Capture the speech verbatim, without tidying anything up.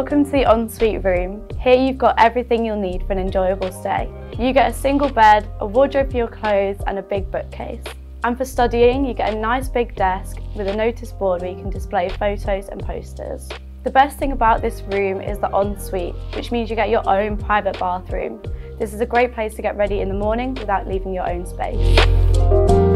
Welcome to the En-Suite room. Here you've got everything you'll need for an enjoyable stay. You get a single bed, a wardrobe for your clothes and a big bookcase. And for studying, you get a nice big desk with a notice board where you can display photos and posters. The best thing about this room is the En-Suite, which means you get your own private bathroom. This is a great place to get ready in the morning without leaving your own space.